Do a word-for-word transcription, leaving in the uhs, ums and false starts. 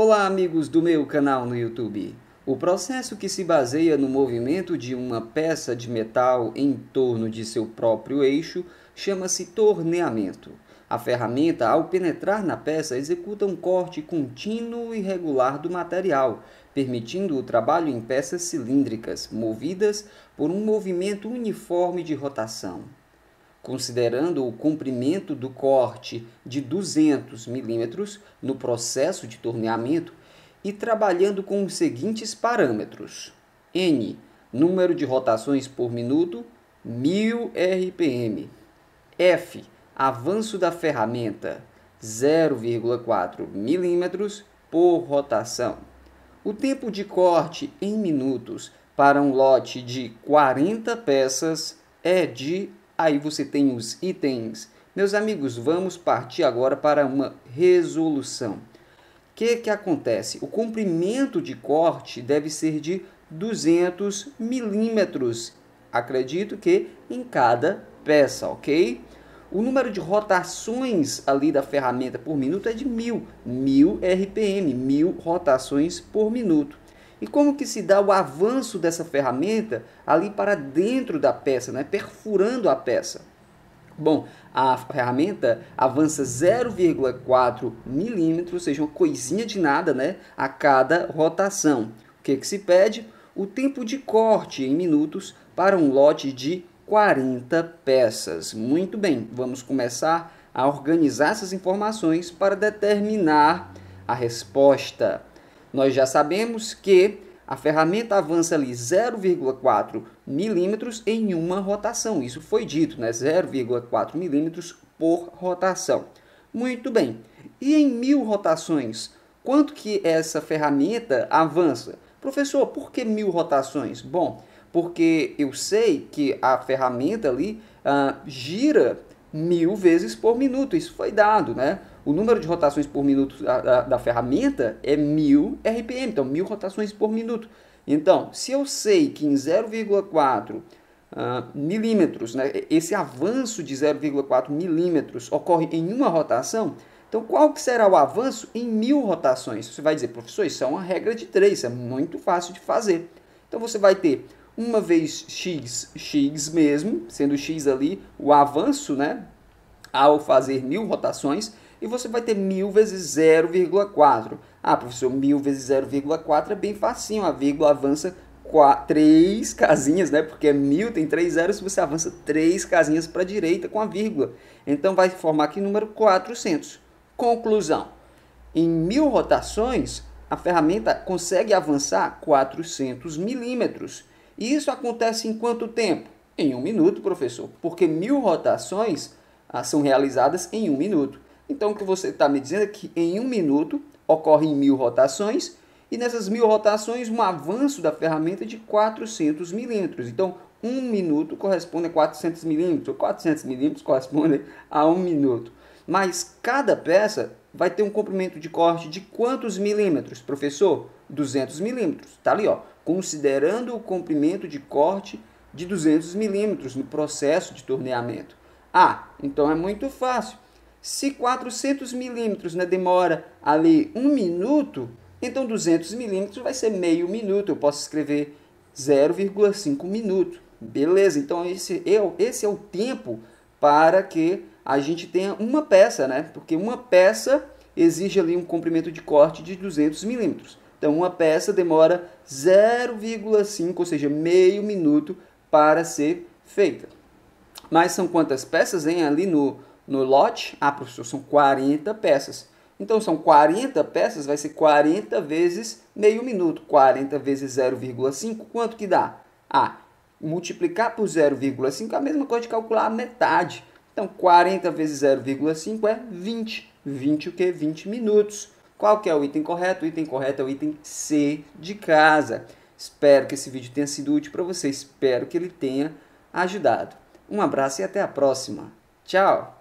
Olá, amigos do meu canal no YouTube. O processo que se baseia no movimento de uma peça de metal em torno de seu próprio eixo chama-se torneamento. A ferramenta, ao penetrar na peça, executa um corte contínuo e regular do material, permitindo o trabalho em peças cilíndricas, movidas por um movimento uniforme de rotação. Considerando o comprimento do corte de duzentos milímetros no processo de torneamento e trabalhando com os seguintes parâmetros: N, número de rotações por minuto, mil R P M, F, avanço da ferramenta, zero vírgula quatro milímetros por rotação. O tempo de corte em minutos para um lote de quarenta peças é de... Aí você tem os itens. Meus amigos, vamos partir agora para uma resolução. O que que acontece? O comprimento de corte deve ser de duzentos milímetros, acredito que em cada peça, ok? O número de rotações ali da ferramenta por minuto é de mil, mil R P M, mil rotações por minuto. E como que se dá o avanço dessa ferramenta ali para dentro da peça, né? Perfurando a peça? Bom, a ferramenta avança zero vírgula quatro milímetros, ou seja, uma coisinha de nada, né? A cada rotação. O que que se pede? O tempo de corte em minutos para um lote de quarenta peças. Muito bem, vamos começar a organizar essas informações para determinar a resposta. Nós já sabemos que a ferramenta avança ali zero vírgula quatro milímetros em uma rotação. Isso foi dito, né? zero vírgula quatro milímetros por rotação. Muito bem. E em mil rotações, quanto que essa ferramenta avança? Professor, por que mil rotações? Bom, porque eu sei que a ferramenta ali ah, gira mil vezes por minuto. Isso foi dado, né? O número de rotações por minuto da, da, da ferramenta é mil R P M, então mil rotações por minuto. Então, se eu sei que em zero vírgula quatro uh, milímetros, né, esse avanço de zero vírgula quatro milímetros ocorre em uma rotação, então qual que será o avanço em mil rotações? Você vai dizer, professor, isso é uma regra de três, é muito fácil de fazer. Então você vai ter uma vez x, x mesmo, sendo x ali o avanço, né, ao fazer mil rotações, e você vai ter mil vezes zero vírgula quatro. Ah, professor, mil vezes zero vírgula quatro é bem facinho. A vírgula avança três casinhas, né? Porque mil tem três zeros, você avança três casinhas para a direita com a vírgula. Então, vai formar aqui o número quatrocentos. Conclusão. Em mil rotações, a ferramenta consegue avançar quatrocentos milímetros. E isso acontece em quanto tempo? Em um minuto, professor. Porque mil rotações ah, são realizadas em um minuto. Então, o que você está me dizendo é que em um minuto ocorrem mil rotações e nessas mil rotações um avanço da ferramenta de quatrocentos milímetros. Então, um minuto corresponde a quatrocentos milímetros, ou quatrocentos milímetros corresponde a um minuto. Mas cada peça vai ter um comprimento de corte de quantos milímetros, professor? duzentos milímetros. Está ali, ó, considerando o comprimento de corte de duzentos milímetros no processo de torneamento. Ah, então é muito fácil. Se quatrocentos milímetros, né, demora ali um minuto, então duzentos milímetros vai ser meio minuto. Eu posso escrever zero vírgula cinco minuto. Beleza, então esse, eu, esse é o tempo para que a gente tenha uma peça, né? Porque uma peça exige ali um comprimento de corte de duzentos milímetros. Então uma peça demora zero vírgula cinco, ou seja, meio minuto para ser feita. Mas são quantas peças, hein, ali no... No lote, ah, professor, são quarenta peças. Então, são quarenta peças, vai ser quarenta vezes meio minuto. quarenta vezes zero vírgula cinco, quanto que dá? Ah, multiplicar por zero vírgula cinco é a mesma coisa de calcular a metade. Então, quarenta vezes zero vírgula cinco é vinte. vinte o quê? vinte minutos. Qual que é o item correto? O item correto é o item C de casa. Espero que esse vídeo tenha sido útil para você. Espero que ele tenha ajudado. Um abraço e até a próxima. Tchau!